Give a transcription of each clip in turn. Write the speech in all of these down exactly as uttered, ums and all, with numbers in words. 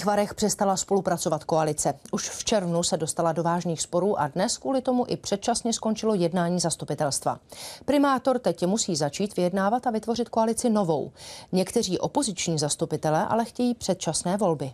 V Varech přestala spolupracovat koalice. Už v červnu se dostala do vážných sporů a dnes kvůli tomu i předčasně skončilo jednání zastupitelstva. Primátor teď musí začít vyjednávat a vytvořit koalici novou. Někteří opoziční zastupitelé ale chtějí předčasné volby.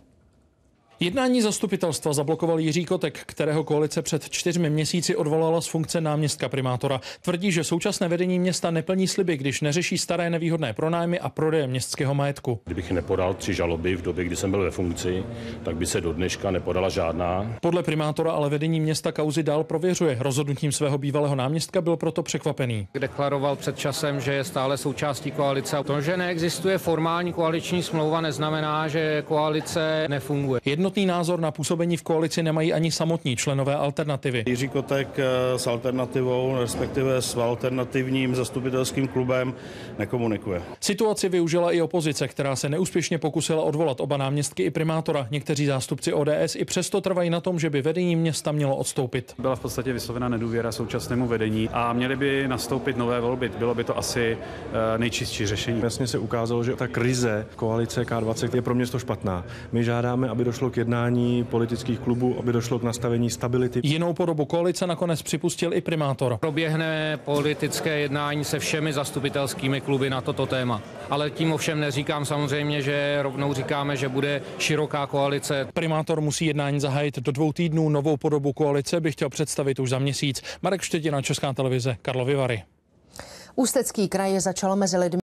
Jednání zastupitelstva zablokoval Jiří Kotek, kterého koalice před čtyřmi měsíci odvolala z funkce náměstka primátora. Tvrdí, že současné vedení města neplní sliby, když neřeší staré nevýhodné pronájmy a prodeje městského majetku. Kdybych nepodal tři žaloby v době, kdy jsem byl ve funkci, tak by se do dneška nepodala žádná. Podle primátora ale vedení města kauzy dál prověřuje. Rozhodnutím svého bývalého náměstka byl proto překvapený. Deklaroval před časem, že je stále součástí koalice. To, že neexistuje formální koaliční smlouva, neznamená, že koalice nefunguje. Jedno Jednotný názor na působení v koalici nemají ani samotní členové Alternativy. Jiří Kotek s Alternativou, respektive s alternativním zastupitelským klubem, nekomunikuje. Situaci využila i opozice, která se neúspěšně pokusila odvolat oba náměstky i primátora. Někteří zástupci O D S i přesto trvají na tom, že by vedení města mělo odstoupit. Byla v podstatě vyslovena nedůvěra současnému vedení a měly by nastoupit nové volby. Bylo by to asi nejčistší řešení. Jasně se ukázalo, že ta krize koalice K dvacet je pro město špatná. My žádáme, aby došlo k jednání politických klubů, aby došlo k nastavení stability. Jinou podobu koalice nakonec připustil i primátor. Proběhne politické jednání se všemi zastupitelskými kluby na toto téma. Ale tím ovšem neříkám samozřejmě, že rovnou říkáme, že bude široká koalice. Primátor musí jednání zahájit do dvou týdnů. Novou podobu koalice by chtěl představit už za měsíc. Marek Štětina, Česká televize, Karlovy Vary. Ústecký kraj začal mezi lidmi